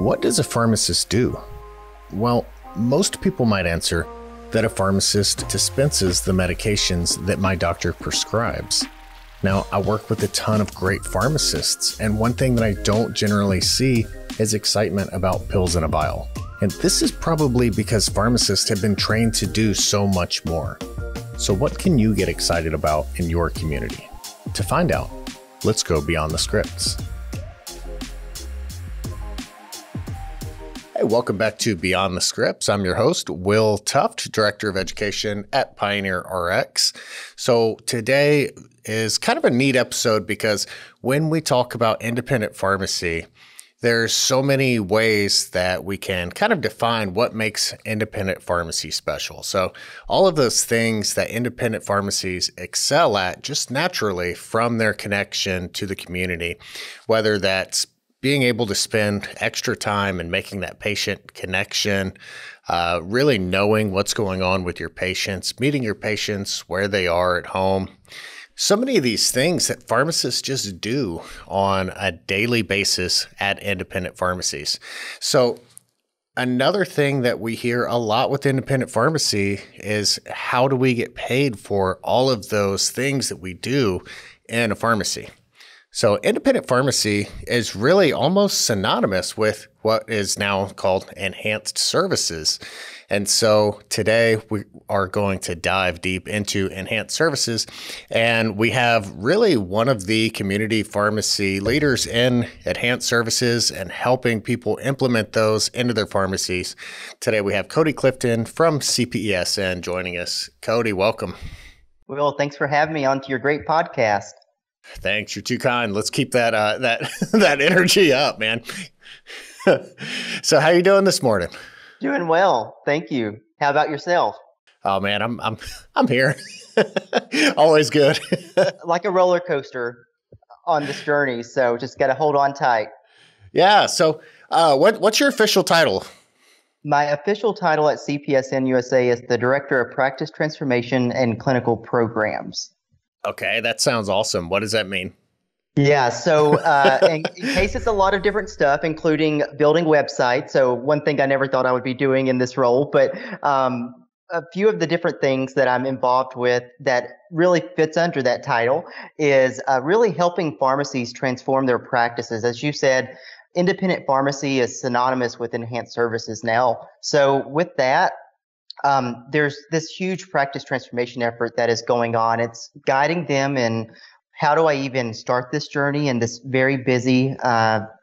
What does a pharmacist do? Well, most people might answer that a pharmacist dispenses the medications that my doctor prescribes. Now, I work with a ton of great pharmacists, and one thing that I don't generally see is excitement about pills in a vial. And this is probably because pharmacists have been trained to do so much more. So what can you get excited about in your community? To find out, let's go beyond the scripts. Hey, welcome back to Beyond the Scripts. I'm your host, Will Tuft, Director of Education at Pioneer RX. So today is kind of a neat episode because when we talk about independent pharmacy, there's so many ways that we can kind of define what makes independent pharmacy special. So all of those things that independent pharmacies excel at just naturally from their connection to the community, whether that's being able to spend extra time and making that patient connection, really knowing what's going on with your patients, meeting your patients where they are at home. So many of these things that pharmacists just do on a daily basis at independent pharmacies. So another thing that we hear a lot with independent pharmacy is how do we get paid for all of those things that we do in a pharmacy? So independent pharmacy is really almost synonymous with what is now called enhanced services. And so today we are going to dive deep into enhanced services. And we have really one of the community pharmacy leaders in enhanced services and helping people implement those into their pharmacies. Today we have Cody Clifton from CPESN joining us. Cody, welcome. Will, thanks for having me onto your great podcast. Thanks. You're too kind. Let's keep that that energy up, man. So how you doing this morning? Doing well. Thank you. How about yourself? Oh, man, I'm here. Always good. Like a roller coaster on this journey. So just got to hold on tight. Yeah. So what's your official title? My official title at CPESN USA is the Director of Practice Transformation and Clinical Programs. Okay, that sounds awesome. What does that mean? Yeah, so in case it's a lot of different stuff, including building websites. So one thing I never thought I would be doing in this role, but a few of the different things that I'm involved with that really fits under that title is really helping pharmacies transform their practices. As you said, independent pharmacy is synonymous with enhanced services now. So with that, there's this huge practice transformation effort that is going on. It's guiding them in how do I even start this journey in this very busy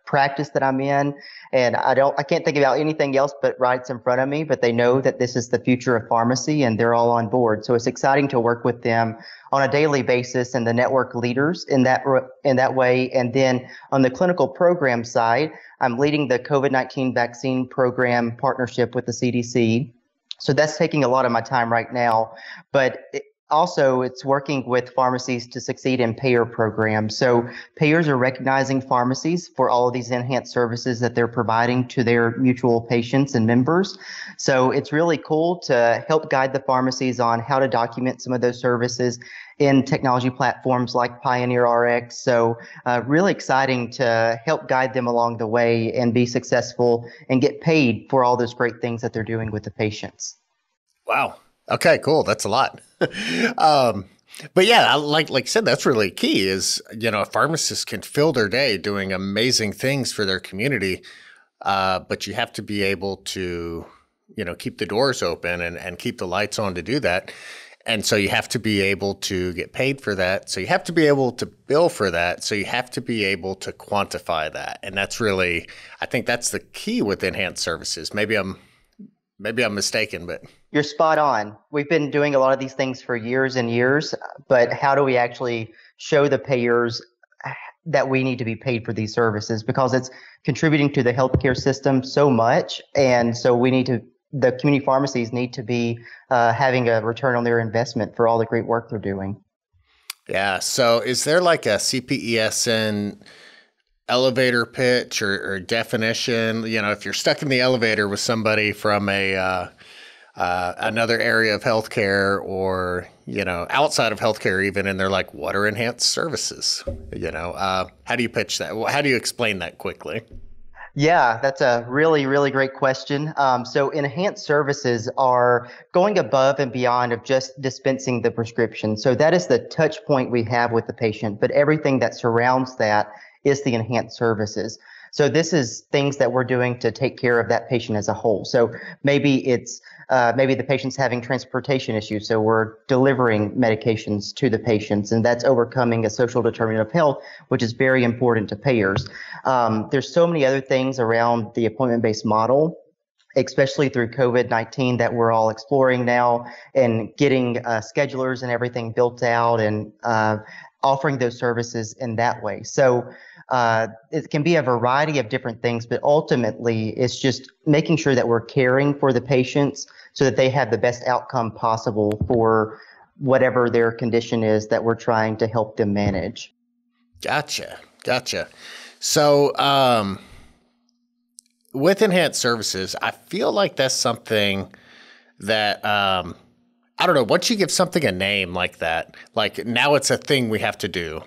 practice that I'm in. And I can't think about anything else but right in front of me, but they know that this is the future of pharmacy and they're all on board. So it's exciting to work with them on a daily basis and the network leaders in that way. And then on the clinical program side, I'm leading the COVID-19 vaccine program partnership with the CDC. So that's taking a lot of my time right now, but it's working with pharmacies to succeed in payer programs. So payers are recognizing pharmacies for all of these enhanced services that they're providing to their mutual patients and members. So it's really cool to help guide the pharmacies on how to document some of those services in technology platforms like Pioneer RX. So really exciting to help guide them along the way and be successful and get paid for all those great things that they're doing with the patients. Wow. Okay, cool. That's a lot. But yeah, like I said, that's really key is, you know, a pharmacist can fill their day doing amazing things for their community, but you have to be able to, you know, keep the doors open and keep the lights on to do that. And so you have to be able to get paid for that. So you have to be able to bill for that. So you have to be able to quantify that. And that's really, I think that's the key with enhanced services. Maybe I'm mistaken, but... You're spot on. We've been doing a lot of these things for years and years, but how do we actually show the payers that we need to be paid for these services? Because it's contributing to the healthcare system so much, and so the community pharmacies need to be having a return on their investment for all the great work they're doing. Yeah, so is there like a CPESN elevator pitch or definition? You know, if you're stuck in the elevator with somebody from a another area of healthcare or, you know, outside of healthcare even, and they're like, what are enhanced services? You know, how do you pitch that? How do you explain that quickly? Yeah, that's a really, really great question. So enhanced services are going above and beyond of just dispensing the prescription. So that is the touch point we have with the patient, but everything that surrounds that is the enhanced services. So this is things that we're doing to take care of that patient as a whole. So maybe it's maybe the patient's having transportation issues, so we're delivering medications to the patients, and that's overcoming a social determinant of health, which is very important to payers. There's so many other things around the appointment-based model, especially through COVID-19, that we're all exploring now, and getting schedulers and everything built out and offering those services in that way. So it can be a variety of different things, but ultimately it's just making sure that we're caring for the patients so that they have the best outcome possible for whatever their condition is that we're trying to help them manage. Gotcha. Gotcha. So with enhanced services, I feel like that's something that I don't know, once you give something a name like that, like now it's a thing we have to do.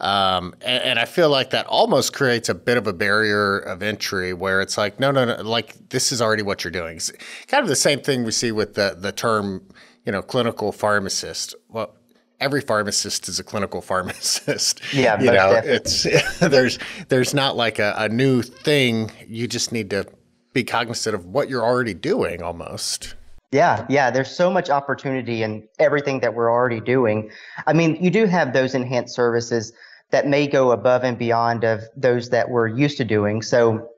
And I feel like that almost creates a bit of a barrier of entry where it's like, no, like this is already what you're doing. It's kind of the same thing we see with the term, you know, clinical pharmacist. Well, every pharmacist is a clinical pharmacist. Yeah, you know, it's there's not like a new thing. You just need to be cognizant of what you're already doing almost. Yeah. There's so much opportunity in everything that we're already doing. I mean, you do have those enhanced services that may go above and beyond of those that we're used to doing. So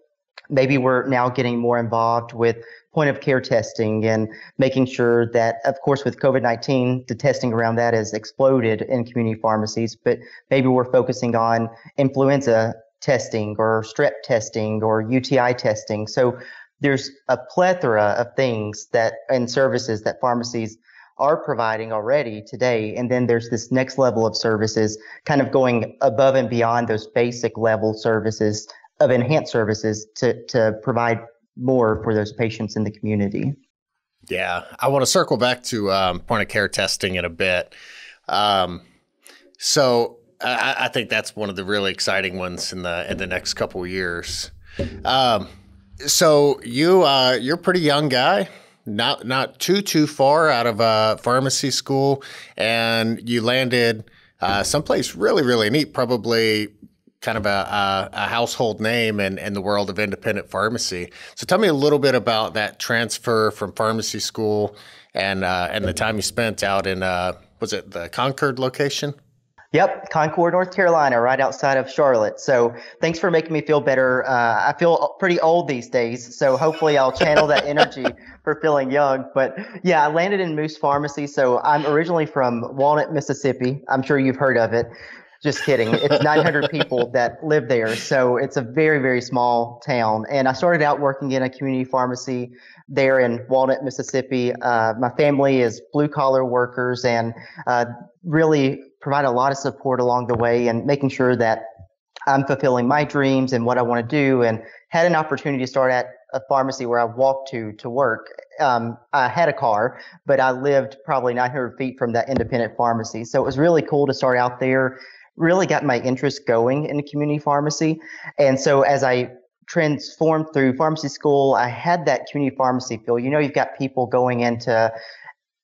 maybe we're now getting more involved with point of care testing and making sure that, of course, with COVID-19, the testing around that has exploded in community pharmacies, but maybe we're focusing on influenza testing or strep testing or UTI testing. So there's a plethora of things that and services that pharmacies are providing already today. And then there's this next level of services kind of going above and beyond those basic level services of enhanced services to provide more for those patients in the community. Yeah. I want to circle back to point of care testing in a bit. So I think that's one of the really exciting ones in the next couple of years. So you're a pretty young guy, not too far out of pharmacy school, and you landed someplace really, really neat, probably kind of a household name in the world of independent pharmacy. So tell me a little bit about that transfer from pharmacy school and the time you spent out in, was it the Concord location? Yep, Concord, North Carolina, right outside of Charlotte. So thanks for making me feel better. I feel pretty old these days, so hopefully I'll channel that energy for feeling young. But yeah, I landed in Moose Pharmacy. So I'm originally from Walnut, Mississippi. I'm sure you've heard of it. Just kidding. It's 900 people that live there. So it's a very, very small town. And I started out working in a community pharmacy there in Walnut, Mississippi. My family is blue collar workers and really provide a lot of support along the way and making sure that I'm fulfilling my dreams and what I want to do, and had an opportunity to start at a pharmacy where I walked to work. I had a car, but I lived probably 900 feet from that independent pharmacy. So it was really cool to start out there, really got my interest going in the community pharmacy. And so as I transformed through pharmacy school, I had that community pharmacy feel. You know, you've got people going into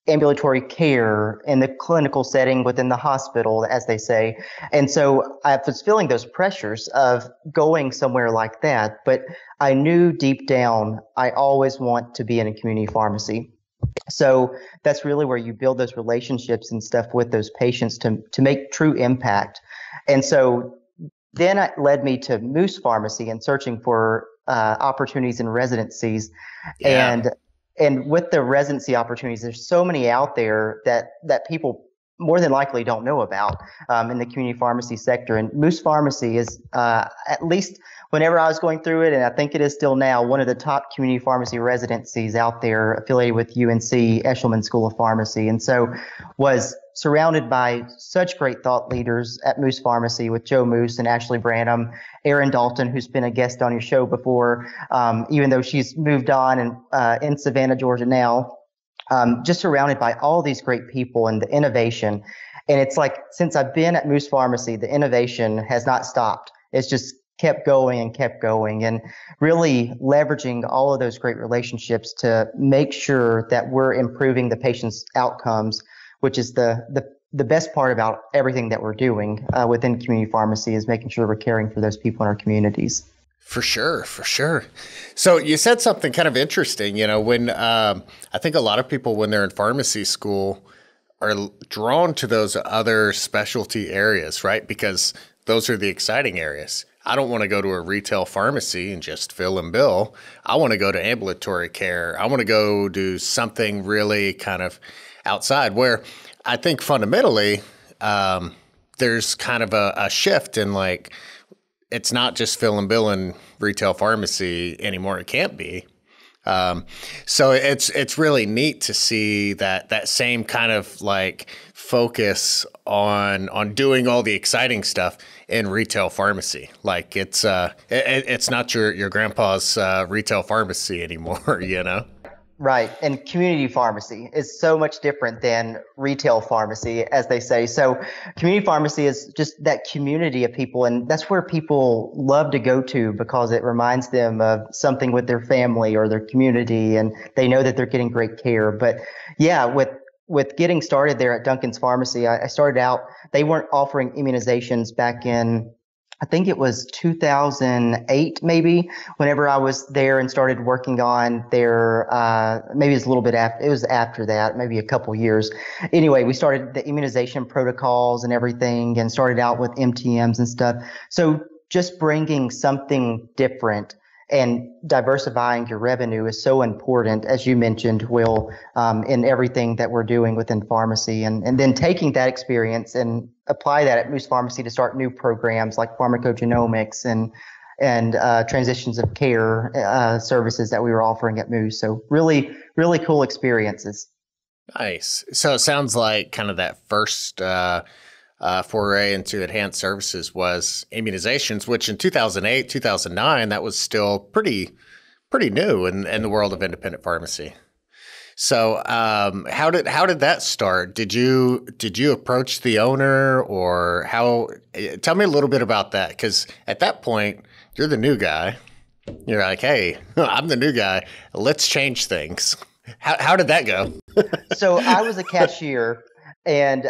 ambulatory care in the clinical setting within the hospital, as they say. And so I was feeling those pressures of going somewhere like that, but I knew deep down, I always want to be in a community pharmacy. So that's really where you build those relationships and stuff with those patients to make true impact. And so then it led me to Moose Pharmacy and searching for opportunities and residencies. Yeah. And with the residency opportunities, there's so many out there that people more than likely don't know about in the community pharmacy sector. And Moose Pharmacy is, at least whenever I was going through it, and I think it is still now, one of the top community pharmacy residencies out there affiliated with UNC Eshelman School of Pharmacy. And so was surrounded by such great thought leaders at Moose Pharmacy with Joe Moose and Ashley Branham, Erin Dalton, who's been a guest on your show before, even though she's moved on and in Savannah, Georgia now. Just surrounded by all these great people and the innovation. And it's like, since I've been at Moose Pharmacy, the innovation has not stopped. It's just kept going and kept going, and really leveraging all of those great relationships to make sure that we're improving the patient's outcomes, which is the best part about everything that we're doing within community pharmacy, is making sure we're caring for those people in our communities. For sure, for sure. So you said something kind of interesting, you know, when I think a lot of people when they're in pharmacy school are drawn to those other specialty areas, right? Because those are the exciting areas. I don't want to go to a retail pharmacy and just fill and bill. I want to go to ambulatory care. I want to go do something really kind of outside, where I think fundamentally there's kind of a shift in, like, it's not just fill and bill in retail pharmacy anymore. It can't be. So it's really neat to see that same kind of like focus on doing all the exciting stuff in retail pharmacy. Like it's not your grandpa's retail pharmacy anymore, you know? Right. And community pharmacy is so much different than retail pharmacy, as they say. So community pharmacy is just that community of people. And that's where people love to go to, because it reminds them of something with their family or their community, and they know that they're getting great care. But yeah, with getting started there at Duncan's Pharmacy, I started out, they weren't offering immunizations back in, I think it was 2008, maybe, whenever I was there and started working on their, maybe it's a little bit after, it was after that, maybe a couple years. Anyway, we started the immunization protocols and everything, and started out with MTMs and stuff. So just bringing something different and diversifying your revenue is so important, as you mentioned, Will, in everything that we're doing within pharmacy. And then taking that experience and apply that at Moose Pharmacy to start new programs like pharmacogenomics and transitions of care services that we were offering at Moose. So really, really cool experiences. Nice. So it sounds like kind of that first foray into enhanced services was immunizations, which in 2008, 2009, that was still pretty new in the world of independent pharmacy. So how did that start? Did you approach the owner, or how? Tell me a little bit about that, because at that point you're the new guy. You're like, hey, I'm the new guy. Let's change things. How did that go? So I was a cashier. And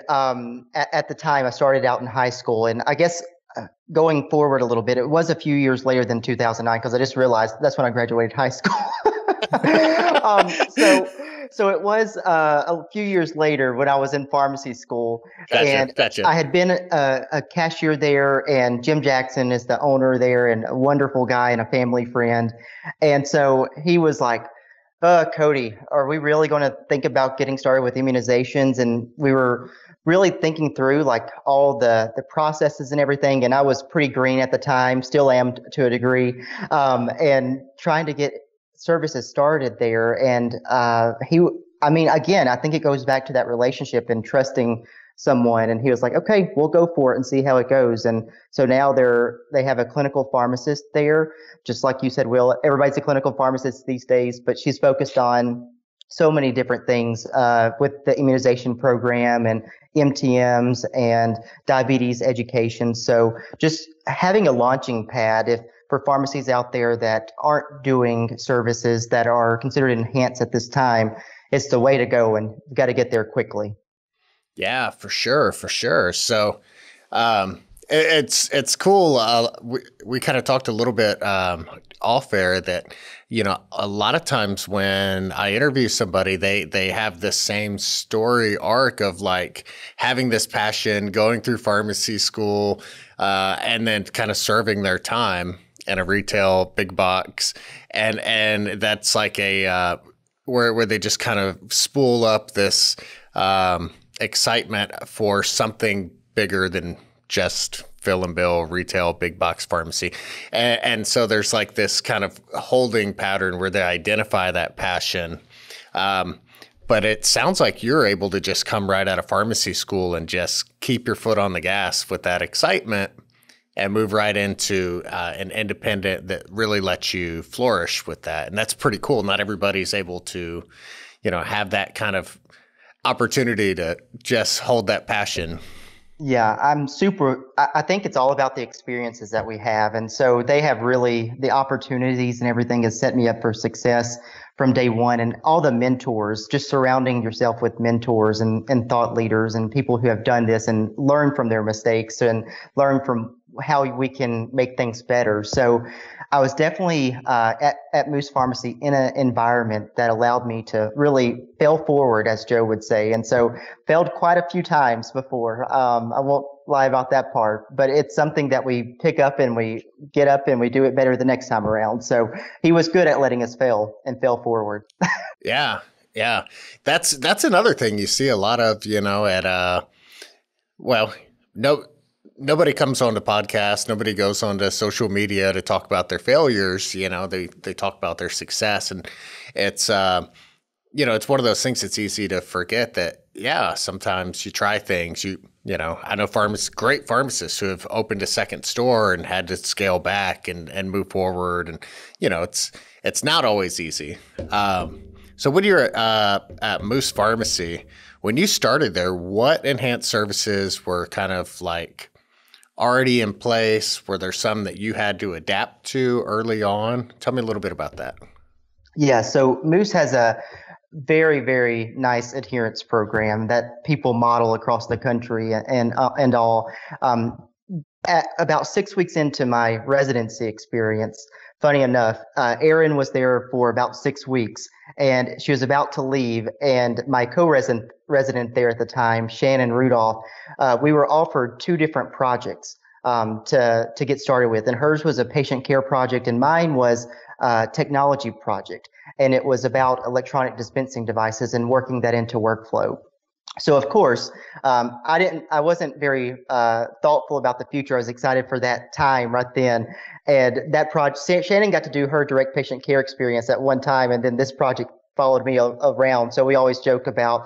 at the time, I started out in high school, and I guess going forward a little bit, it was a few years later than 2009, because I just realized that's when I graduated high school. So it was a few years later when I was in pharmacy school. Gotcha, and gotcha. I had been a cashier there, and Jim Jackson is the owner there, and a wonderful guy and a family friend. And so he was like, Cody, are we really going to think about getting started with immunizations? And we were really thinking through like all the processes and everything. And I was pretty green at the time, still am to a degree, and trying to get services started there. And again, I think it goes back to that relationship and trusting someone, and he was like, okay, we'll go for it and see how it goes. And so now they have a clinical pharmacist there, just like you said, Will. Everybody's a clinical pharmacist these days, but she's focused on so many different things with the immunization program and MTMs and diabetes education. So just having a launching pad if for pharmacies out there that aren't doing services that are considered enhanced at this time, it's the way to go, and you've got to get there quickly. Yeah, for sure. For sure. So it's cool. We kind of talked a little bit off air that, you know, a lot of times when I interview somebody, they have the same story arc of like having this passion, going through pharmacy school, and then kind of serving their time in a retail big box. And that's like a where they just kind of spool up this excitement for something bigger than just fill and bill retail big box pharmacy. And so there's like this kind of holding pattern where they identify that passion. But it sounds like you're able to just come right out of pharmacy school and just keep your foot on the gas with that excitement and move right into an independent that really lets you flourish with that. And that's pretty cool. Not everybody's able to, you know, have that kind of opportunity to just hold that passion Yeah, I think it's all about the experiences that we have. And so they have really, the opportunities and everything has set me up for success from day one. And all the mentors, just surrounding yourself with mentors and thought leaders and people who have done this and learn from their mistakes and learn from how we can make things better. So I was definitely at Moose Pharmacy in an environment that allowed me to really fail forward, as Joe would say. And so failed quite a few times before. I won't lie about that part, but it's something that we pick up and we get up and we do it better the next time around. So he was good at letting us fail and fail forward. Yeah. That's another thing you see a lot of, at, nobody comes on the podcast. Nobody goes on to social media to talk about their failures. They talk about their success, and it's, it's one of those things that's easy to forget that, yeah, sometimes you try things. I know great pharmacists who have opened a second store and had to scale back and move forward. And, it's not always easy. So when you're at Moose Pharmacy, when you started there, what enhanced services were kind of like already in place? Were there some that you had to adapt to early on? Tell me a little bit about that. Yeah, so Moose has a very, very nice adherence program that people model across the country and all. At about 6 weeks into my residency experience, funny enough, Erin was there for about 6 weeks, and she was about to leave. And my co-resident there at the time, Shannon Rudolph, we were offered two different projects to get started with. And hers was a patient care project, and mine was a technology project. And it was about electronic dispensing devices and working that into workflow. So of course, I wasn't very thoughtful about the future. I was excited for that time right then, and that project. Shannon got to do her direct patient care experience at one time, and then this project followed me around. So we always joke about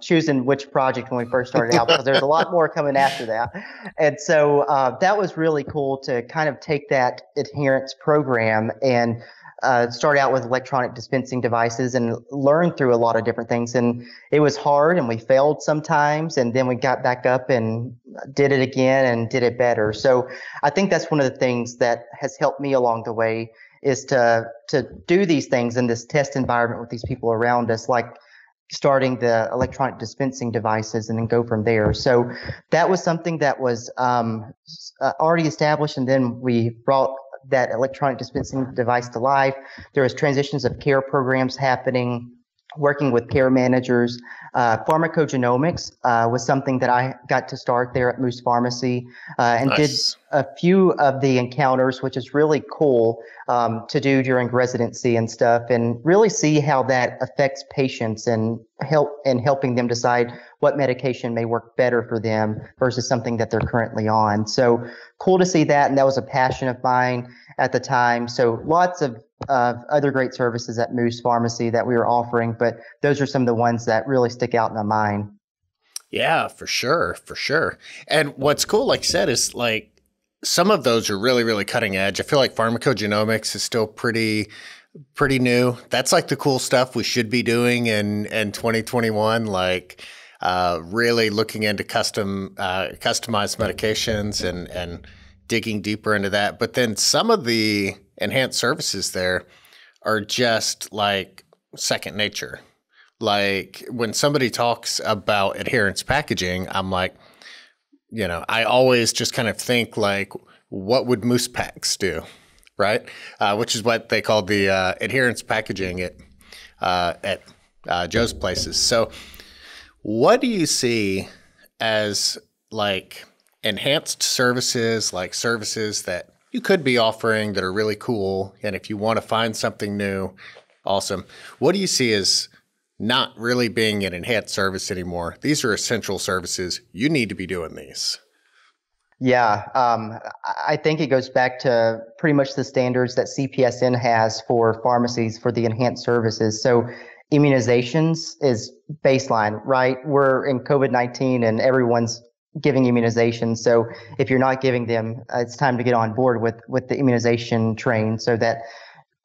choosing which project when we first started out, because there's a lot more coming after that. And so that was really cool to kind of take that adherence program and start out with electronic dispensing devices and learn through a lot of different things. And it was hard, and we failed sometimes, and then we got back up and did it again and did it better. So I think that's one of the things that has helped me along the way, is to do these things in this test environment with these people around us, like starting the electronic dispensing devices and then go from there. So that was something that was already established, and then we brought that electronic dispensing device to life. There was transitions of care programs happening, working with care managers. Pharmacogenomics was something that I got to start there at Moose Pharmacy, and nice. Did a few of the encounters, which is really cool to do during residency and stuff, and really see how that affects patients and helping them decide what medication may work better for them versus something that they're currently on. So cool to see that, and that was a passion of mine at the time. So lots of other great services at Moose Pharmacy that we were offering, but those are some of the ones that really stick out in my mind. Yeah, for sure. And what's cool, like you said, is like some of those are really, really cutting edge. I feel like pharmacogenomics is still pretty new. That's like the cool stuff we should be doing in 2021, like really looking into customized medications and digging deeper into that. But then some of the enhanced services there are just like second nature. Like when somebody talks about adherence packaging, I'm like, I always just kind of think like, what would Moose Packs do? Right. Which is what they call the adherence packaging at Joe's places. So what do you see as like enhanced services, like services that you could be offering that are really cool? And if you want to find something new, awesome. What do you see as not really being an enhanced service anymore? These are essential services. You need to be doing these. Yeah, I think it goes back to pretty much the standards that CPSN has for pharmacies for the enhanced services. So immunizations is baseline, right? We're in COVID-19 and everyone's giving immunizations. So if you're not giving them, it's time to get on board with the immunization train so that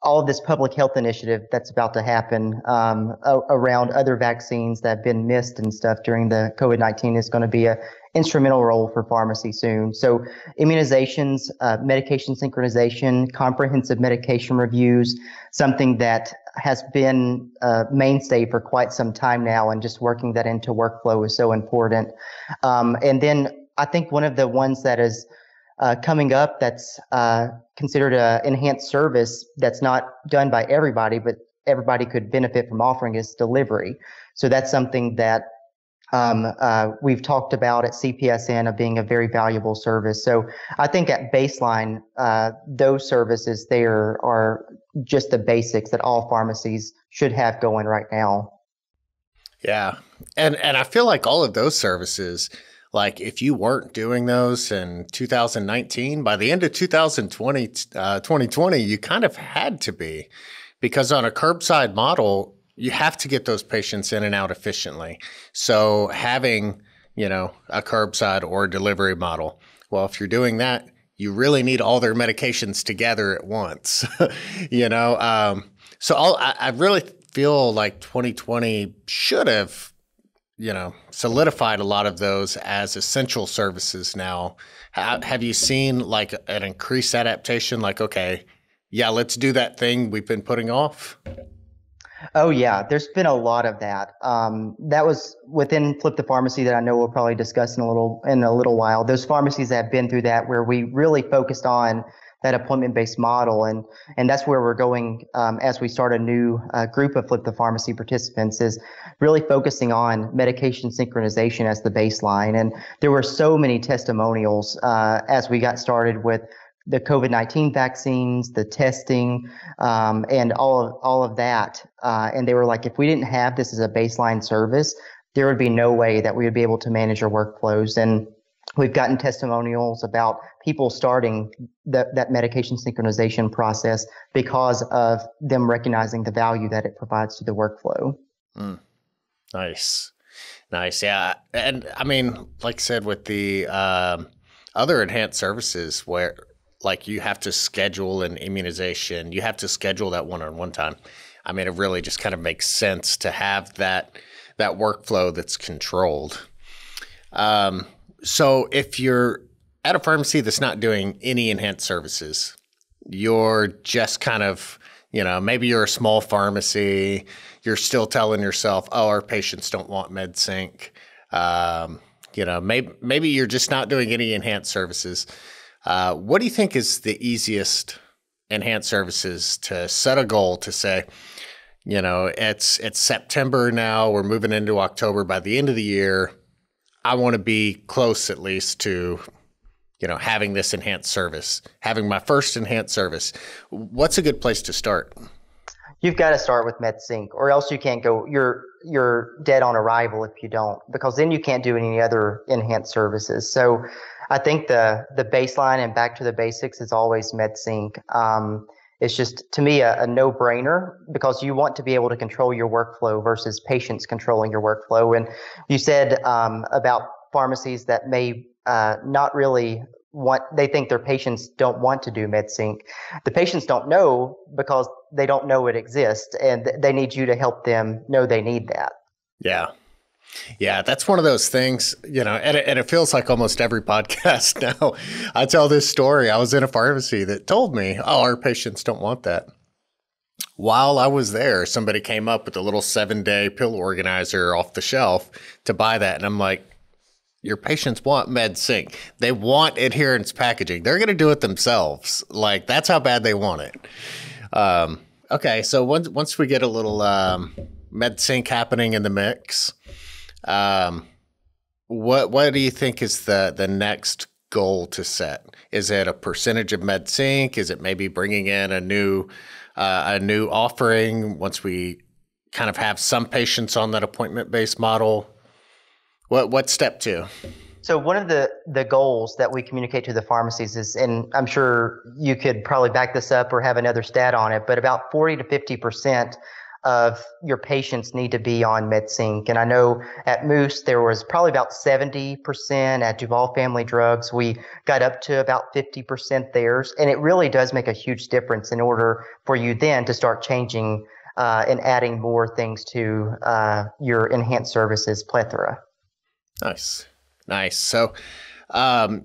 all of this public health initiative that's about to happen around other vaccines that have been missed and stuff during the COVID-19 is going to be an instrumental role for pharmacy soon. So immunizations, medication synchronization, comprehensive medication reviews, something that has been a mainstay for quite some time now, and just working that into workflow is so important. And then I think one of the ones that is coming up that's considered an enhanced service that's not done by everybody, but everybody could benefit from offering, is delivery. So that's something that we've talked about at CPSN of being a very valuable service. So I think at baseline, those services there are just the basics that all pharmacies should have going right now. Yeah. And I feel like all of those services, like if you weren't doing those in 2019, by the end of 2020, you kind of had to be, because on a curbside model, you have to get those patients in and out efficiently. So having, you know, a curbside or a delivery model, well, if you're doing that, you really need all their medications together at once, you know? So I really feel like 2020 should have, you know, solidified a lot of those as essential services now. Have you seen like an increased adaptation? Like, okay, yeah, let's do that thing we've been putting off. Oh yeah, there's been a lot of that. That was within Flip the Pharmacy that I know we'll probably discuss in a little while. Those pharmacies that have been through that, where we really focused on that appointment-based model, and that's where we're going as we start a new group of Flip the Pharmacy participants, is really focusing on medication synchronization as the baseline. And there were so many testimonials as we got started with the COVID-19 vaccines, the testing, and all of that. And they were like, if we didn't have this as a baseline service, there would be no way that we would be able to manage our workflows. And we've gotten testimonials about people starting that medication synchronization process because of them recognizing the value that it provides to the workflow. Mm. Nice. Nice. Yeah. And I mean, like I said, with the other enhanced services where like you have to schedule an immunization, you have to schedule that one-on-one time. I mean, it really just kind of makes sense to have that workflow that's controlled. So if you're at a pharmacy that's not doing any enhanced services, you're just kind of, you know, maybe you're a small pharmacy, you're still telling yourself, oh, our patients don't want MedSync. You know, maybe you're just not doing any enhanced services. What do you think is the easiest enhanced services to set a goal to say, you know, it's September now, we're moving into October, by the end of the year, I want to be close at least to, you know, having this enhanced service, having my first enhanced service. What's a good place to start? You've got to start with MedSync, or else you can't go. You're dead on arrival if you don't, because then you can't do any other enhanced services. So I think the baseline and back to the basics is always MedSync. It's just, to me, a no-brainer, because you want to be able to control your workflow versus patients controlling your workflow. And you said about pharmacies that may not really want, they think their patients don't want to do MedSync. The patients don't know because they don't know it exists, and they need you to help them know they need that. Yeah. Yeah, that's one of those things, you know, and it feels like almost every podcast now. I tell this story. I was in a pharmacy that told me, oh, our patients don't want that. While I was there, somebody came up with a little 7-day pill organizer off the shelf to buy that. And I'm like, your patients want MedSync. They want adherence packaging. They're going to do it themselves. Like, that's how bad they want it. Okay, so once we get a little MedSync happening in the mix, what do you think is the next goal to set? Is it a percentage of MedSync? Is it maybe bringing in a new offering once we kind of have some patients on that appointment-based model? What's step two? So one of the goals that we communicate to the pharmacies is, and I'm sure you could probably back this up or have another stat on it, but about 40 to 50% of your patients need to be on MedSync. And I know at Moose, there was probably about 70%. At Duval Family Drugs, we got up to about 50% theirs. And it really does make a huge difference in order for you then to start changing and adding more things to your enhanced services plethora. Nice. Nice. So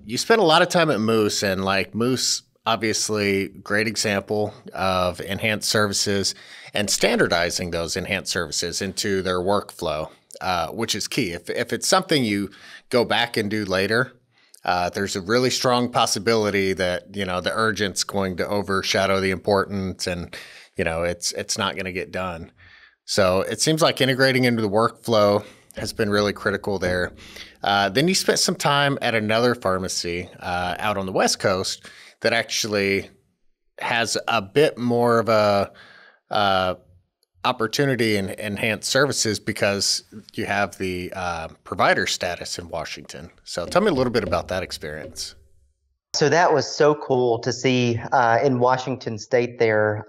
you spent a lot of time at Moose, and like Moose, obviously great example of enhanced services and standardizing those enhanced services into their workflow, which is key. If it's something you go back and do later, there's a really strong possibility that, you know, the urgent's going to overshadow the importance and, you know, it's not going to get done. So it seems like integrating into the workflow has been really critical there. Then you spent some time at another pharmacy out on the West Coast that actually has a bit more of a opportunity in enhanced services because you have the provider status in Washington. So tell me a little bit about that experience. So that was so cool to see in Washington State there,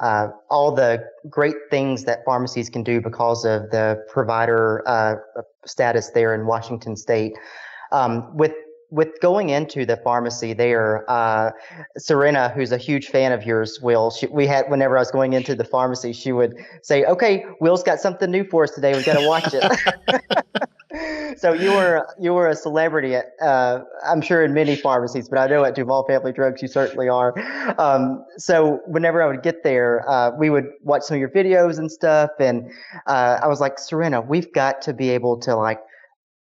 all the great things that pharmacies can do because of the provider status there in Washington State. With going into the pharmacy there, Serena, who's a huge fan of yours, Will, whenever I was going into the pharmacy, she would say, "Okay, Will's got something new for us today. We've got to watch it." So you were a celebrity at, I'm sure in many pharmacies, but I know at Duval Family Drugs, you certainly are. So whenever I would get there, we would watch some of your videos and stuff. And, I was like, "Serena, we've got to be able to like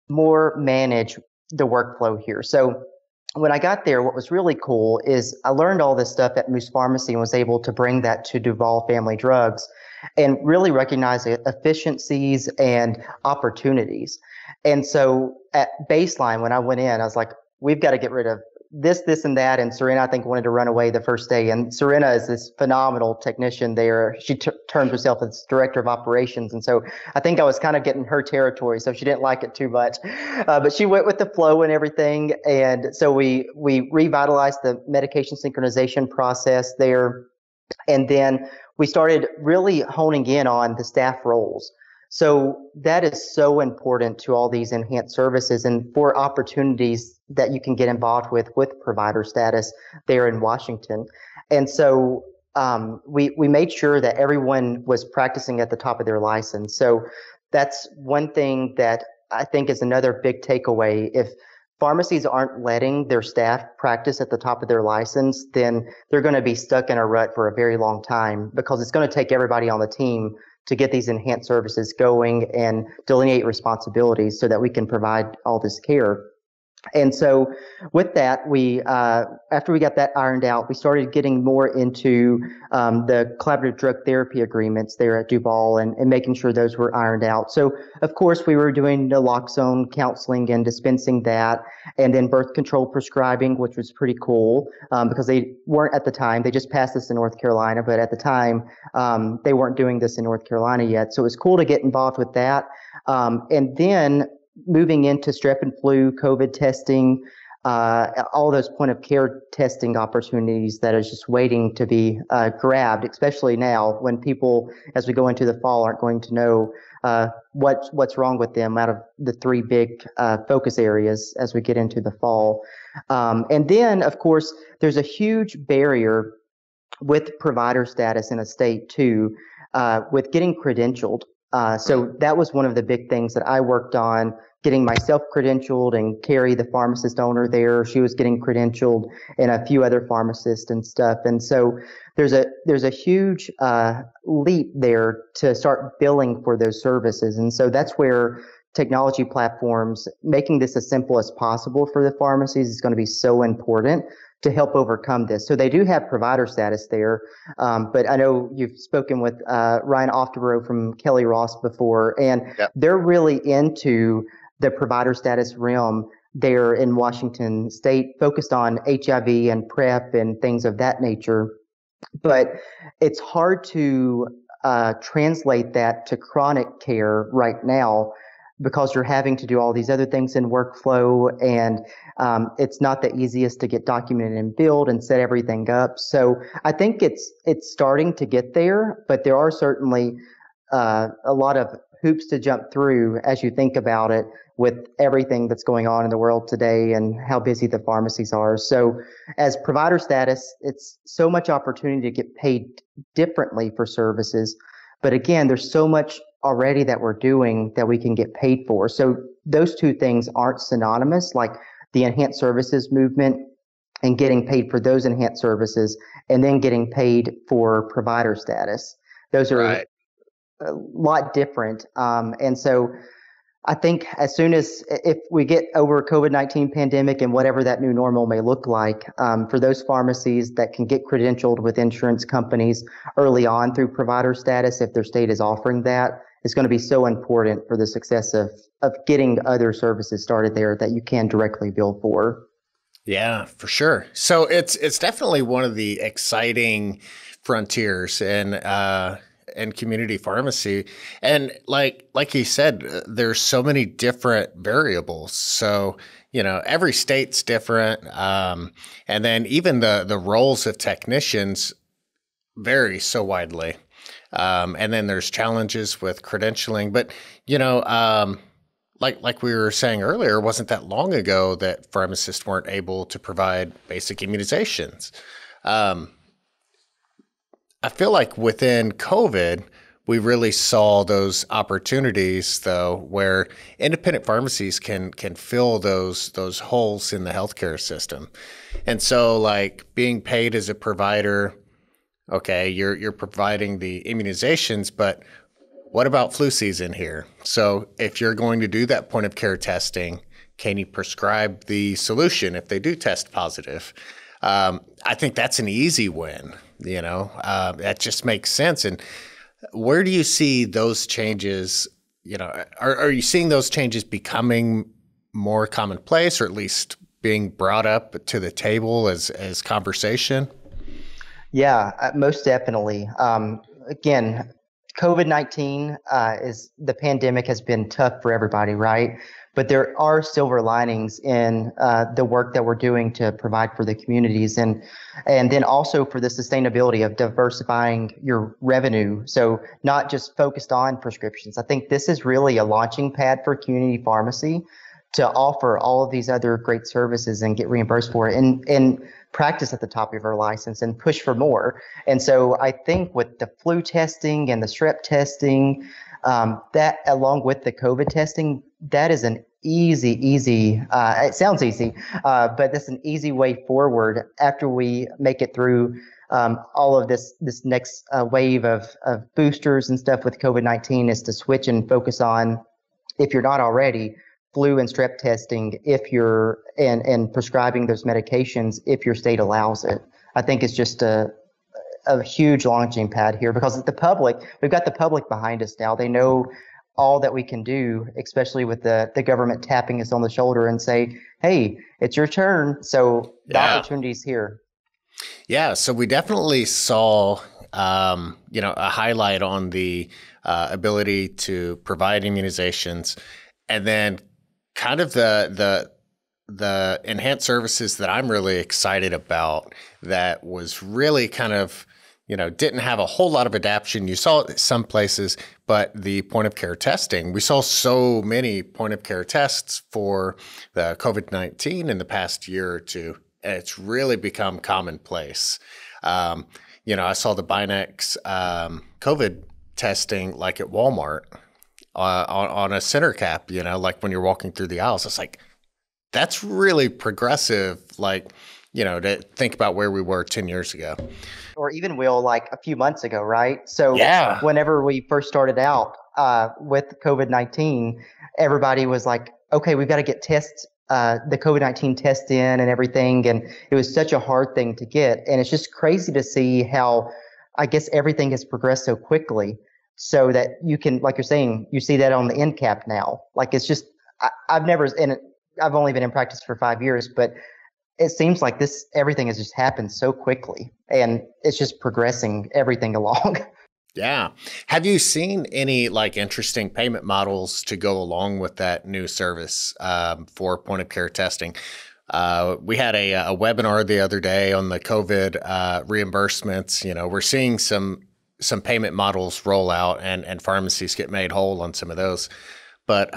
more manage the workflow here." So when I got there, what was really cool is I learned all this stuff at Moose Pharmacy and was able to bring that to Duval Family Drugs and really recognize efficiencies and opportunities. And so at baseline, when I went in, I was like, we've got to get rid of this, this, and that. And Serena, I think, wanted to run away the first day. And Serena is this phenomenal technician there. She termed herself as director of operations. And so I think I was kind of getting her territory, so she didn't like it too much. But she went with the flow and everything. And so we revitalized the medication synchronization process there. And then we started really honing in on the staff roles. So that is so important to all these enhanced services and for opportunities that you can get involved with provider status there in Washington. And so we made sure that everyone was practicing at the top of their license. So that's one thing that I think is another big takeaway. If pharmacies aren't letting their staff practice at the top of their license, then they're going to be stuck in a rut for a very long time, because it's going to take everybody on the team to get these enhanced services going and delineate responsibilities so that we can provide all this care. And so with that, we after we got that ironed out, we started getting more into the collaborative drug therapy agreements there at Duval and making sure those were ironed out. So, of course, we were doing naloxone counseling and dispensing that, and then birth control prescribing, which was pretty cool because they weren't at the time. They just passed this in North Carolina, but at the time, they weren't doing this in North Carolina yet. So it was cool to get involved with that. And then moving into strep and flu, COVID testing, all those point of care testing opportunities that is just waiting to be grabbed, especially now when people, as we go into the fall, aren't going to know what's wrong with them out of the three big focus areas as we get into the fall. And then, of course, there's a huge barrier with provider status in a state too, with getting credentialed. So that was one of the big things that I worked on, getting myself credentialed, and Carrie, the pharmacist owner there, she was getting credentialed, and a few other pharmacists and stuff. And so there's a huge leap there to start billing for those services. And so that's where technology platforms, making this as simple as possible for the pharmacies, is going to be so important to help overcome this. So they do have provider status there, but I know you've spoken with Ryan Oftebro from Kelly Ross before, and yep, they're really into the provider status realm there in Washington State, focused on HIV and PrEP and things of that nature. But it's hard to translate that to chronic care right now, because you're having to do all these other things in workflow, and it's not the easiest to get documented and build and set everything up. So I think it's starting to get there, but there are certainly a lot of hoops to jump through as you think about it, with everything that's going on in the world today and how busy the pharmacies are. So as provider status, it's so much opportunity to get paid differently for services. But again, there's so much already that we're doing that we can get paid for. So those two things aren't synonymous, like the enhanced services movement and getting paid for those enhanced services and then getting paid for provider status. Those are right. A lot different. And so I think as soon as, if we get over COVID-19 pandemic and whatever that new normal may look like, for those pharmacies that can get credentialed with insurance companies early on through provider status, if their state is offering that, it's going to be so important for the success of getting other services started there that you can directly bill for. Yeah, for sure. So it's definitely one of the exciting frontiers and community pharmacy. And like you said, there's so many different variables. So, you know, every state's different. And then even the roles of technicians vary so widely. And then there's challenges with credentialing, but, you know, like we were saying earlier, it wasn't that long ago that pharmacists weren't able to provide basic immunizations. I feel like within COVID, we really saw those opportunities, though, where independent pharmacies can fill those holes in the healthcare system. And so, like, being paid as a provider, okay, you're providing the immunizations, but what about flu season here? So if you're going to do that point of care testing, can you prescribe the solution if they do test positive? I think that's an easy win. You know, that just makes sense. And where do you see those changes? You know, are you seeing those changes becoming more commonplace, or at least being brought up to the table as conversation? Yeah, most definitely. Again, COVID-19 is the pandemic has been tough for everybody, right? But there are silver linings in the work that we're doing to provide for the communities, and then also for the sustainability of diversifying your revenue. So not just focused on prescriptions. I think this is really a launching pad for community pharmacy to offer all of these other great services and get reimbursed for it, and practice at the top of our license and push for more. And so I think with the flu testing and the strep testing, that along with the COVID testing, that is an easy, it sounds easy, but that's an easy way forward after we make it through all of this next wave of boosters and stuff with COVID-19, is to switch and focus on, if you're not already, flu and strep testing, if you're and prescribing those medications if your state allows it. I think it's just a huge launching pad here, because the public, we've got the public behind us now. They know all that we can do, especially with the government tapping us on the shoulder and say, hey, it's your turn. So the opportunity's here. Yeah. So we definitely saw, you know, a highlight on the ability to provide immunizations, and then kind of the enhanced services that I'm really excited about, that was really kind of, you know, didn't have a whole lot of adaption. You saw it in some places, but the point of care testing, we saw so many point of care tests for the COVID-19 in the past year or two, and it's really become commonplace. You know, I saw the Binax COVID testing, like at Walmart, on a center cap, you know, like when you're walking through the aisles. It's like, that's really progressive, like, you know, to think about where we were 10 years ago. Or even, Will, like a few months ago, right? So yeah. Whenever we first started out with COVID-19, everybody was like, okay, we've got to get tests, the COVID-19 test in and everything. And it was such a hard thing to get. And it's just crazy to see how, I guess, everything has progressed so quickly. So that you can, like you're saying, you see that on the end cap now. Like, it's just, I've never, and I've only been in practice for 5 years, but it seems like this, everything has just happened so quickly, and it's just progressing everything along. Yeah. Have you seen any like interesting payment models to go along with that new service for point of care testing? We had a webinar the other day on the COVID reimbursements. You know, we're seeing some some payment models roll out and pharmacies get made whole on some of those. But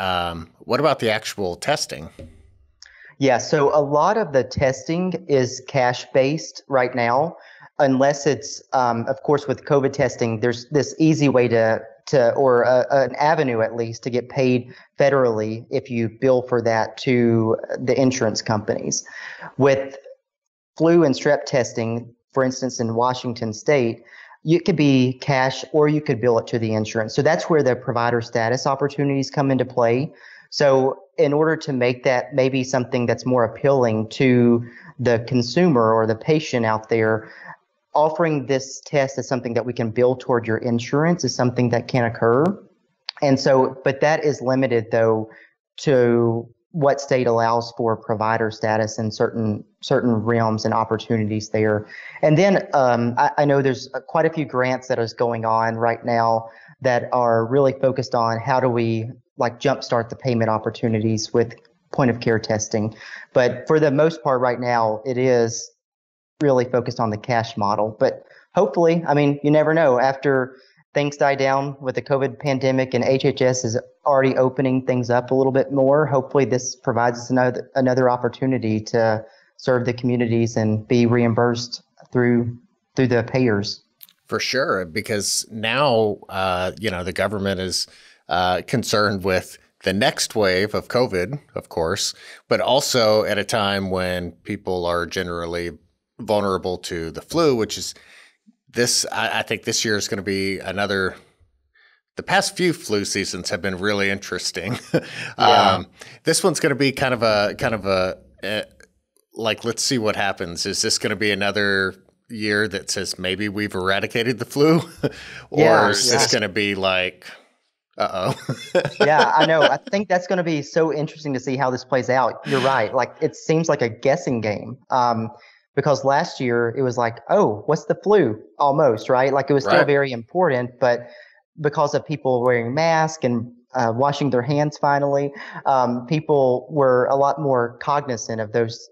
what about the actual testing? Yeah, so a lot of the testing is cash-based right now, unless it's, of course, with COVID testing, there's this easy way to, or an avenue at least, to get paid federally if you bill for that to the insurance companies. With flu and strep testing, for instance, in Washington state, it could be cash or you could bill it to the insurance. So that's where the provider status opportunities come into play. So in order to make that maybe something that's more appealing to the consumer or the patient out there, offering this test as something that we can bill toward your insurance is something that can occur. And so, but that is limited though to what state allows for provider status in certain realms and opportunities there. And then I know there's quite a few grants that is going on right now that are really focused on how do we like jumpstart the payment opportunities with point of care testing. But for the most part right now, it is really focused on the cash model. But hopefully, I mean, you never know, after things die down with the COVID pandemic and HHS is already opening things up a little bit more, hopefully this provides us another opportunity to serve the communities and be reimbursed through the payers. For sure, because now, you know, the government is concerned with the next wave of COVID, of course, but also at a time when people are generally vulnerable to the flu, which is this, I think this year is going to be another, the past few flu seasons have been really interesting. Yeah. This one's going to be kind of a, like, let's see what happens. Is this going to be another year that says maybe we've eradicated the flu? Or yeah, is this going to be like, uh-oh. Yeah, I know. I think that's going to be so interesting to see how this plays out. You're right. Like, it seems like a guessing game. Because last year it was like, oh, what's the flu almost, right? Like it was still very important, but because of people wearing masks and washing their hands finally, people were a lot more cognizant of those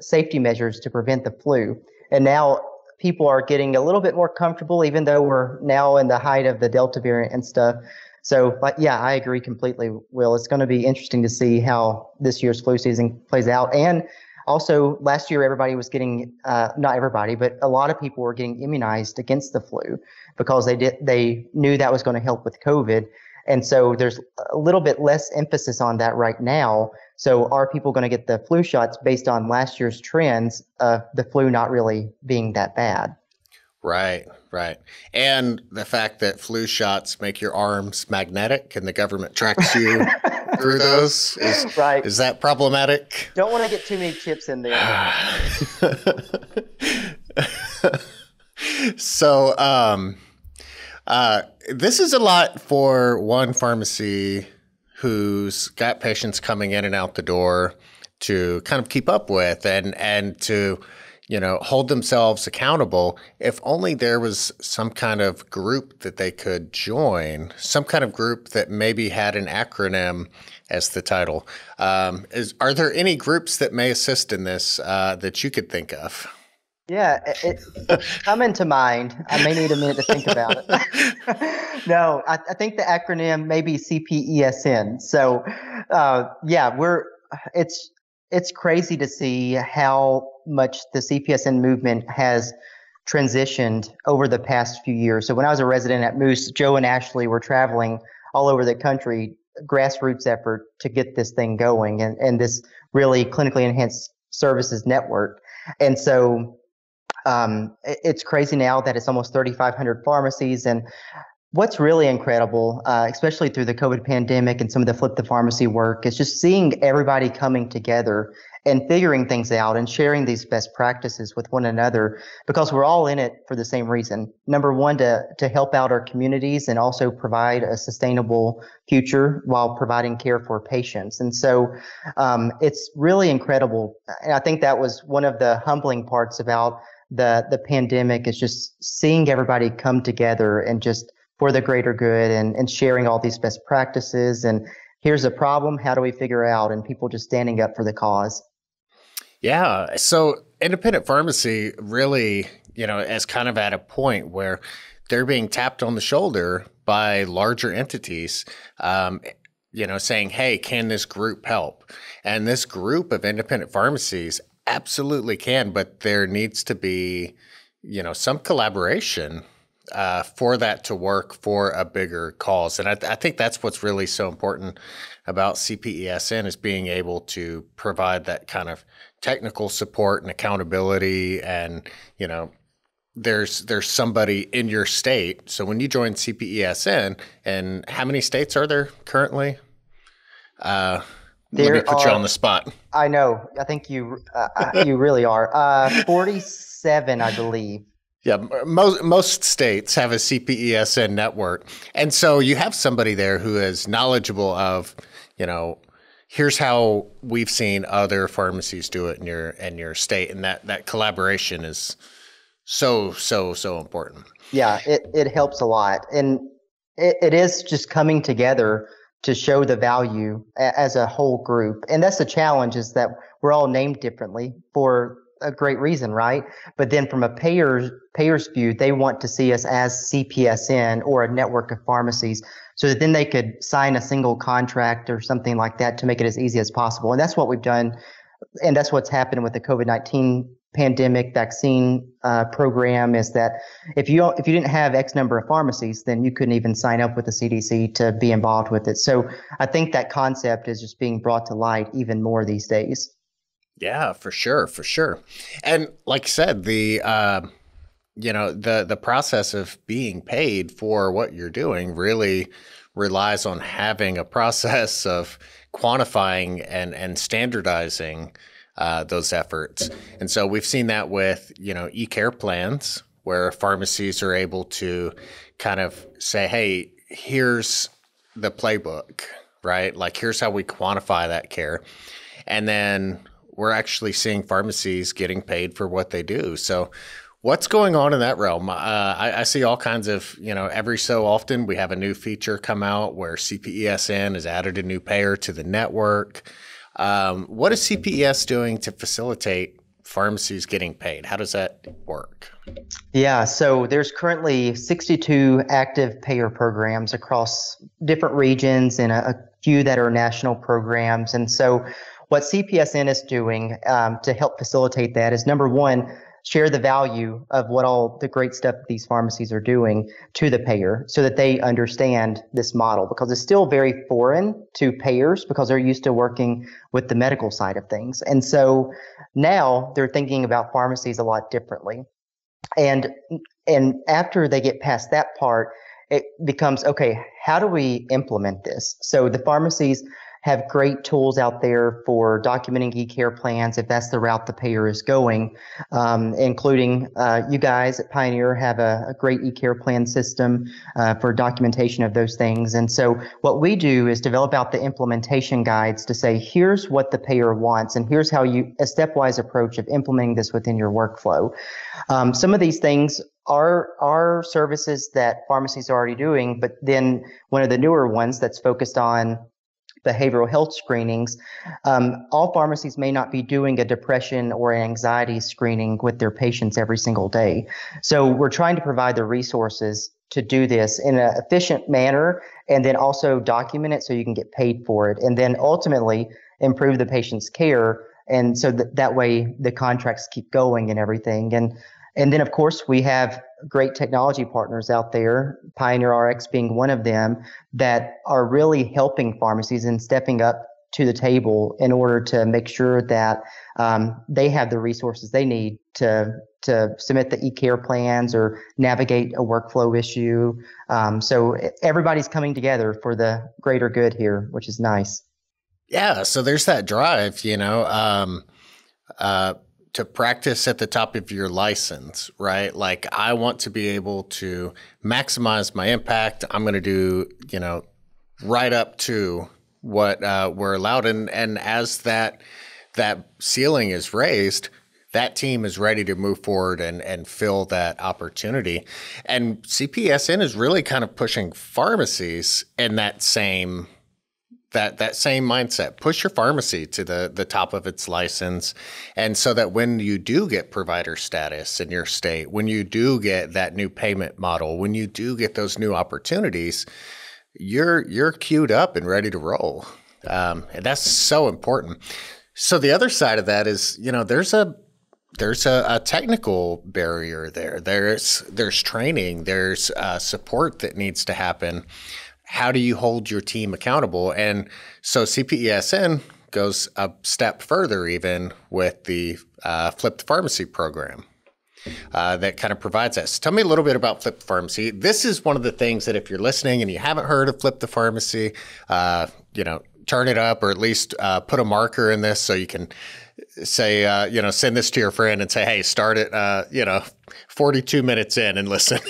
safety measures to prevent the flu. And now people are getting a little bit more comfortable, even though we're now in the height of the Delta variant and stuff. So, but yeah, I agree completely, Will. It's going to be interesting to see how this year's flu season plays out. And also, last year, everybody was getting, not everybody, but a lot of people were getting immunized against the flu because they knew that was going to help with COVID. And so there's a little bit less emphasis on that right now. So are people going to get the flu shots based on last year's trends of the flu not really being that bad? Right, right. And the fact that flu shots make your arms magnetic and the government tracks you through those, is that problematic? Don't want to get too many chips in there. So this is a lot for one pharmacy who's got patients coming in and out the door to kind of keep up with and to, you know, hold themselves accountable. If only there was some kind of group that they could join, some kind of group that maybe had an acronym as the title. Are there any groups that may assist in this that you could think of? Yeah, it's coming to mind. I may need a minute to think about it. No, I think the acronym may be CPESN. So yeah, it's crazy to see how much the CPSN movement has transitioned over the past few years. So when I was a resident at Moose, Joe and Ashley were traveling all over the country, grassroots effort to get this thing going and this really clinically enhanced services network. And so it's crazy now that it's almost 3,500 pharmacies. And what's really incredible, especially through the COVID pandemic and some of the Flip the Pharmacy work, is just seeing everybody coming together and figuring things out and sharing these best practices with one another, because we're all in it for the same reason. Number one, to help out our communities and also provide a sustainable future while providing care for patients. And so it's really incredible. And I think that was one of the humbling parts about the pandemic, is just seeing everybody come together and just for the greater good and sharing all these best practices and here's a problem, how do we figure out, and people just standing up for the cause. Yeah. So independent pharmacy really, you know, is kind of at a point where they're being tapped on the shoulder by larger entities, you know, saying, hey, can this group help? And this group of independent pharmacies absolutely can, but there needs to be, you know, some collaboration for that to work for a bigger cause. And I think that's what's really so important about CPESN is being able to provide that kind of technical support and accountability. And, you know, there's somebody in your state. So when you join CPESN, and how many states are there currently? Let me put you on the spot. I know. I think you you really are. 47, I believe. Yeah, most states have a CPESN network. And so you have somebody there who is knowledgeable of, you know, here's how we've seen other pharmacies do it in your state, and that collaboration is so important. Yeah, it helps a lot. And it is just coming together to show the value as a whole group. And that's the challenge, is that we're all named differently for a great reason, right? But then from a payer's view, they want to see us as CPSN or a network of pharmacies, so that then they could sign a single contract or something like that to make it as easy as possible. And that's what we've done. And that's what's happened with the COVID-19 pandemic vaccine program, is that if you didn't have X number of pharmacies, then you couldn't even sign up with the CDC to be involved with it. So I think that concept is just being brought to light even more these days. Yeah, for sure, for sure. And like I said, the you know, the process of being paid for what you're doing really relies on having a process of quantifying and standardizing those efforts. And so we've seen that with, you know, e-care plans, where pharmacies are able to kind of say, hey, here's the playbook, right? Like, here's how we quantify that care. And then we're actually seeing pharmacies getting paid for what they do. So what's going on in that realm? I see all kinds of, you know, every so often we have a new feature come out where CPESN has added a new payer to the network. What is CPES doing to facilitate pharmacies getting paid? How does that work? Yeah, so there's currently 62 active payer programs across different regions and a few that are national programs. And so what CPSN is doing to help facilitate that is, number one, share the value of what all the great stuff these pharmacies are doing to the payer, so that they understand this model, because it's still very foreign to payers, because they're used to working with the medical side of things. And so now they're thinking about pharmacies a lot differently. And after they get past that part, it becomes, okay, how do we implement this? So the pharmacies have great tools out there for documenting e-care plans, if that's the route the payer is going, including you guys at Pioneer have a great e-care plan system for documentation of those things. And so what we do is develop out the implementation guides to say, here's what the payer wants, and here's how you, a stepwise approach of implementing this within your workflow. Some of these things are services that pharmacies are already doing, but then one of the newer ones that's focused on behavioral health screenings, all pharmacies may not be doing a depression or anxiety screening with their patients every single day. So we're trying to provide the resources to do this in an efficient manner, and then also document it so you can get paid for it, and then ultimately improve the patient's care. And so that way the contracts keep going and everything. And then, of course, we have great technology partners out there, Pioneer RX being one of them, that are really helping pharmacies and stepping up to the table in order to make sure that they have the resources they need to submit the e-care plans or navigate a workflow issue. So everybody's coming together for the greater good here, which is nice. Yeah, so there's that drive, you know. To practice at the top of your license, right? Like, I want to be able to maximize my impact. I'm going to do, you know, right up to what we're allowed. And as that ceiling is raised, that team is ready to move forward and fill that opportunity. And CPSN is really kind of pushing pharmacies in that same that same mindset. Push your pharmacy to the top of its license, and so that when you do get provider status in your state, when you do get that new payment model, when you do get those new opportunities, you're queued up and ready to roll. And that's so important. So the other side of that is, you know, there's a technical barrier there. There's training, there's support that needs to happen. How do you hold your team accountable? And so CPESN goes a step further even with the Flip the Pharmacy program that kind of provides us. Tell me a little bit about Flip the Pharmacy. This is one of the things that if you're listening and you haven't heard of Flip the Pharmacy, you know, turn it up, or at least put a marker in this so you can say, you know, send this to your friend and say, hey, start it, you know, 42 minutes in and listen.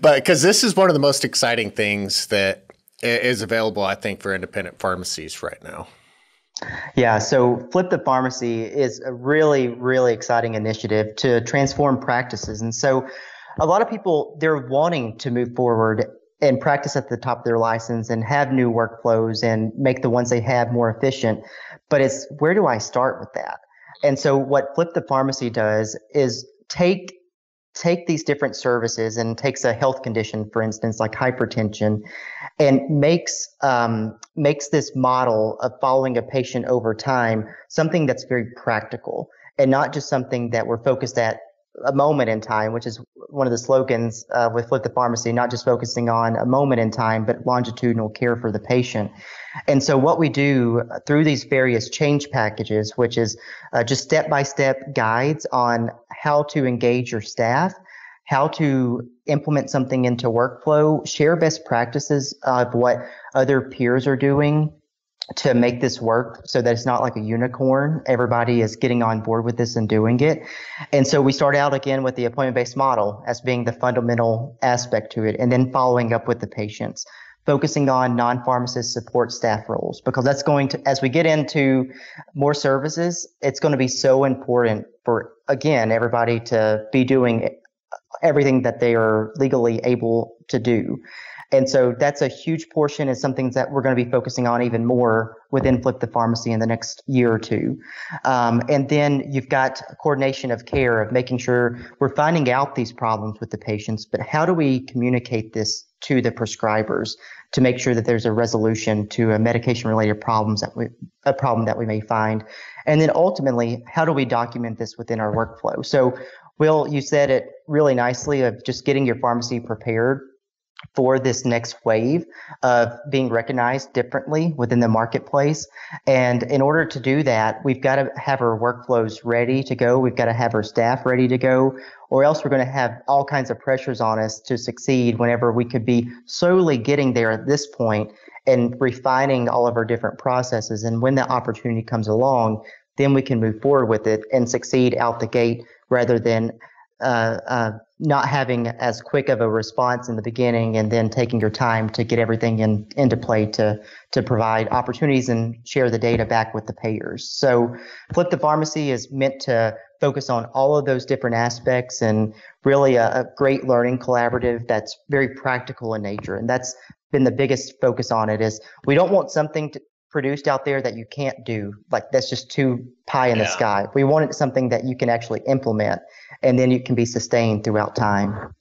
But because this is one of the most exciting things that is available, I think, for independent pharmacies right now. Yeah, so Flip the Pharmacy is a really, really exciting initiative to transform practices. And so a lot of people, they're wanting to move forward and practice at the top of their license and have new workflows and make the ones they have more efficient. But it's, where do I start with that? And so what Flip the Pharmacy does is take these different services and takes a health condition, for instance, like hypertension, and makes this model of following a patient over time something that's very practical and not just something that we're focused at a moment in time, which is one of the slogans with Flip the Pharmacy, not just focusing on a moment in time, but longitudinal care for the patient. And so what we do through these various change packages, which is just step-by-step guides on how to engage your staff, how to implement something into workflow, share best practices of what other peers are doing to make this work so that it's not like a unicorn. Everybody is getting on board with this and doing it. And so we start out again with the appointment-based model as being the fundamental aspect to it, and then following up with the patients, focusing on non-pharmacist support staff roles, because that's going to, as we get into more services, it's going to be so important for, again, everybody to be doing everything that they are legally able to do. And so that's a huge portion, is something that we're going to be focusing on even more within Flip the Pharmacy in the next year or two. And then you've got coordination of care, of making sure we're finding out these problems with the patients, but how do we communicate this to the prescribers to make sure that there's a resolution to a medication-related problem that we may find? And then ultimately, how do we document this within our workflow? So, Will, you said it really nicely of just getting your pharmacy prepared for this next wave of being recognized differently within the marketplace. And in order to do that, we've got to have our workflows ready to go. We've got to have our staff ready to go, or else we're going to have all kinds of pressures on us to succeed whenever we could be slowly getting there at this point and refining all of our different processes. And when the opportunity comes along, then we can move forward with it and succeed out the gate, rather than not having as quick of a response in the beginning and then taking your time to get everything into play to provide opportunities and share the data back with the payers. So Flip the Pharmacy is meant to focus on all of those different aspects, and really a great learning collaborative that's very practical in nature. And that's been the biggest focus on it, is we don't want something produced out there that you can't do. Like, that's just too pie in the sky. We wanted something that you can actually implement, and then it can be sustained throughout time.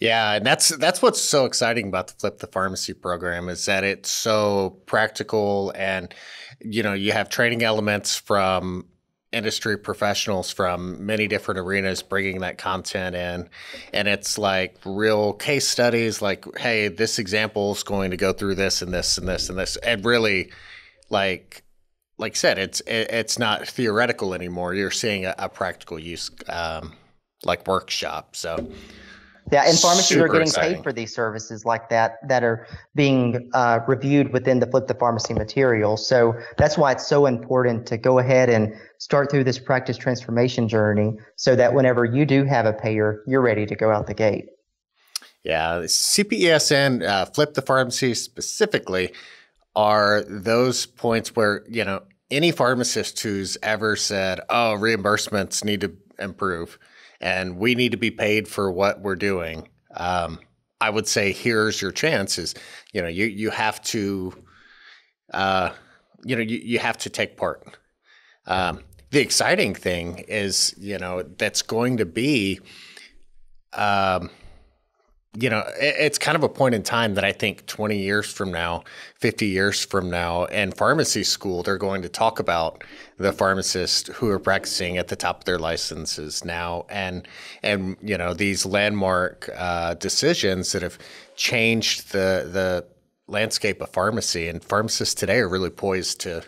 Yeah, and that's what's so exciting about the Flip the Pharmacy program, is that it's so practical, and you know, you have training elements from industry professionals from many different arenas bringing that content in, and it's like real case studies, like, hey, this example is going to go through this and this and this and this, and really, like I said, it's not theoretical anymore. You're seeing a practical use, like workshop. So yeah, and pharmacies are getting paid for these services like that are being reviewed within the Flip the Pharmacy material. So that's why it's so important to go ahead and start through this practice transformation journey, so that whenever you do have a payer, you're ready to go out the gate. Yeah, CPESN, Flip the Pharmacy specifically, are those points where, you know, any pharmacist who's ever said, oh, reimbursements need to improve and we need to be paid for what we're doing, I would say here's your chance is, you know, you have to, you know, you have to take part. The exciting thing is, you know, that's going to be, you know, it's kind of a point in time that I think 20 years from now, 50 years from now, in pharmacy school, they're going to talk about the pharmacists who are practicing at the top of their licenses now. And you know, these landmark decisions that have changed the landscape of pharmacy. And pharmacists today are really poised to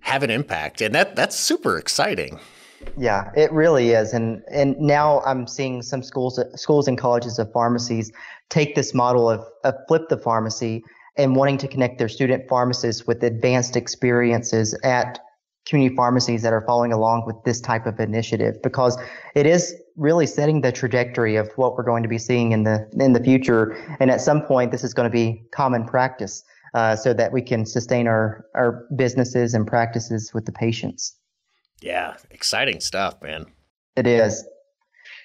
have an impact. And that's super exciting. Yeah, it really is. And now I'm seeing some schools and colleges of pharmacies take this model of Flip the Pharmacy and wanting to connect their student pharmacists with advanced experiences at community pharmacies that are following along with this type of initiative, because it is really setting the trajectory of what we're going to be seeing in the future. And at some point, this is going to be common practice so that we can sustain our businesses and practices with the patients. Yeah, exciting stuff, man. It is.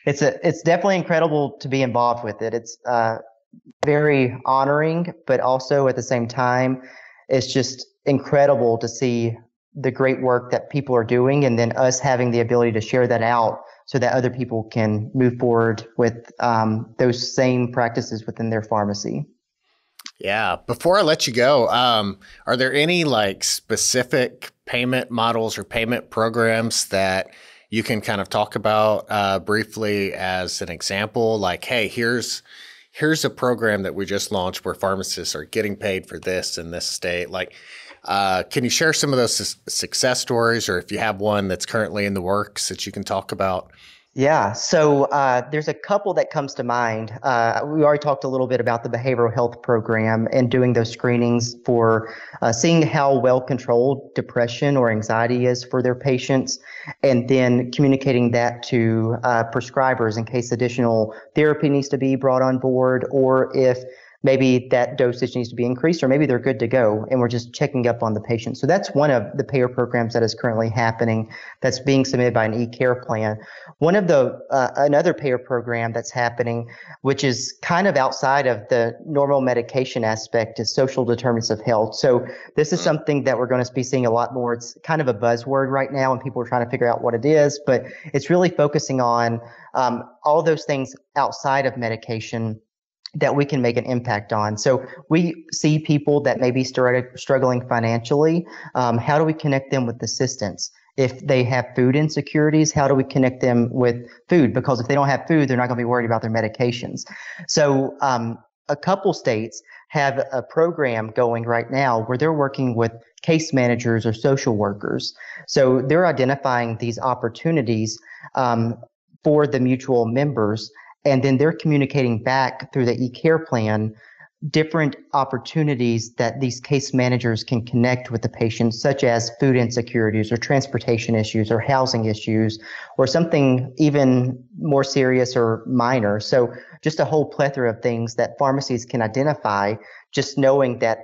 It's definitely incredible to be involved with it. It's very honoring, but also at the same time, it's just incredible to see the great work that people are doing, and then us having the ability to share that out so that other people can move forward with those same practices within their pharmacy. Yeah. Before I let you go, are there any like specific payment models or payment programs that you can kind of talk about briefly as an example? Like, hey, here's a program that we just launched where pharmacists are getting paid for this in this state. Like, can you share some of those success stories, or if you have one that's currently in the works that you can talk about? Yeah, so there's a couple that comes to mind. We already talked a little bit about the behavioral health program and doing those screenings for seeing how well controlled depression or anxiety is for their patients, and then communicating that to prescribers in case additional therapy needs to be brought on board, or if maybe that dosage needs to be increased, or maybe they're good to go and we're just checking up on the patient. So that's one of the payer programs that is currently happening that's being submitted by an e-care plan. One of the, another payer program that's happening, which is kind of outside of the normal medication aspect, is social determinants of health. So this is something that we're going to be seeing a lot more. It's kind of a buzzword right now and people are trying to figure out what it is, but it's really focusing on all those things outside of medication that we can make an impact on. So we see people that may be struggling financially. How do we connect them with assistance? If they have food insecurities, how do we connect them with food? Because if they don't have food, they're not going to be worried about their medications. So a couple states have a program going right now where they're working with case managers or social workers. So they're identifying these opportunities for the mutual members, and then they're communicating back through the e-care plan different opportunities that these case managers can connect with the patients, such as food insecurities or transportation issues or housing issues or something even more serious or minor. So just a whole plethora of things that pharmacies can identify, just knowing that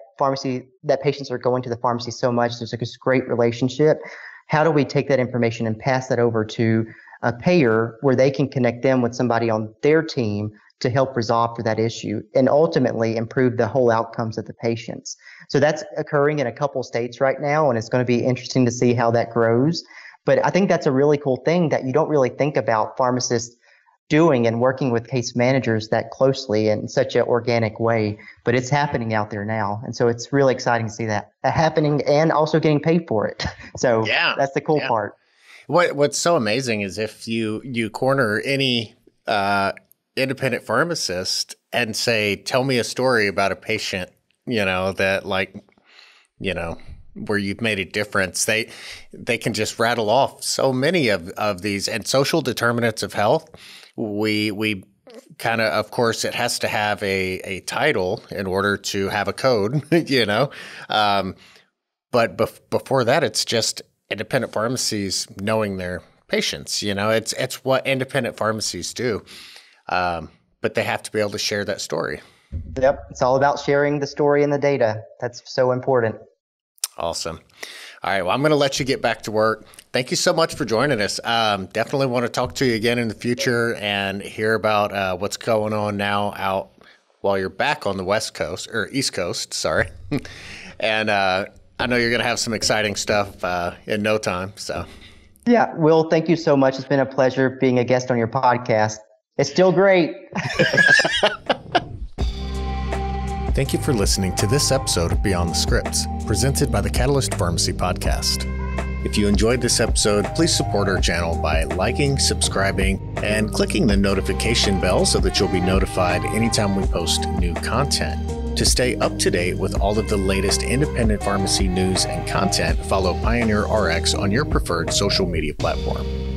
patients are going to the pharmacy so much. There's like this great relationship. How do we take that information and pass that over to a payer where they can connect them with somebody on their team to help resolve for that issue and ultimately improve the whole outcomes of the patients? So that's occurring in a couple states right now, and it's going to be interesting to see how that grows. But I think that's a really cool thing that you don't really think about pharmacists doing and working with case managers that closely in such an organic way, but it's happening out there now. And so it's really exciting to see that happening and also getting paid for it. So yeah, that's the cool part. What's so amazing is if you corner any independent pharmacist and say, tell me a story about a patient, you know, that like, you know, where you've made a difference, they can just rattle off so many of these. And social determinants of health, we kind of course, it has to have a title in order to have a code, you know. But before that, it's just independent pharmacies knowing their patients. You know, it's what independent pharmacies do, but they have to be able to share that story. Yep. It's all about sharing the story and the data. That's so important. Awesome. All right. Well, I'm going to let you get back to work. Thank you so much for joining us. Definitely want to talk to you again in the future and hear about what's going on now out while you're back on the West Coast, or East Coast, sorry. And I know you're going to have some exciting stuff in no time. So, yeah, Will, thank you so much. It's been a pleasure being a guest on your podcast. It's still great. Thank you for listening to this episode of Beyond the Scripts, presented by the Catalyst Pharmacy Podcast. If you enjoyed this episode, please support our channel by liking, subscribing, and clicking the notification bell so that you'll be notified anytime we post new content. To stay up to date with all of the latest independent pharmacy news and content, follow Pioneer RX on your preferred social media platform.